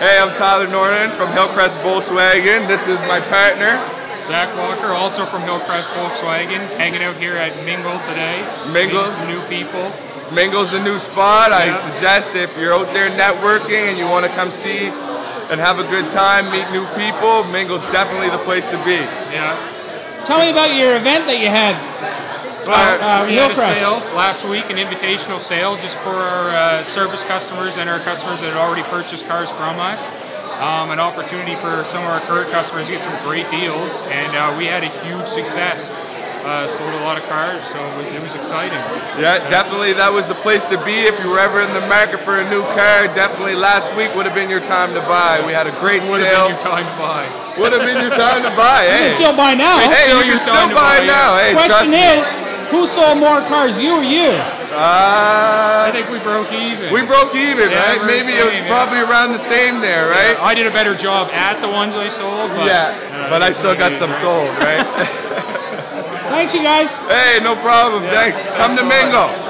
Hey, I'm Tyler Norton from Hillcrest Volkswagen. This is my partner, Zach Walker, also from Hillcrest Volkswagen, hanging out here at Mingle today. Mingle's some new people. Mingle's a new spot. Yeah. I suggest if you're out there networking and you want to come see and have a good time, meet new people, Mingle's definitely the place to be. Yeah. Tell me about your event that you had. Well, we had a sale last week, an invitational sale just for our service customers and our customers that had already purchased cars from us. An opportunity for some of our current customers to get some great deals, and we had a huge success. Sold a lot of cars, so it was exciting. Yeah, definitely that was the place to be. If you were ever in the market for a new car, definitely last week would have been your time to buy. We had a great sale. Would have been your time to buy. Would have been your time to buy, hey. You can still buy now. Hey, you can still buy now, hey. Question is, who sold more cars, you or you? I think we broke even. We broke even, yeah, right? Maybe it was probably around the same there, right? Yeah, I did a better job at the ones I sold. But, yeah, but I still got some sold, right? Thanks, you guys. Hey, no problem, thanks. Come to Mingle.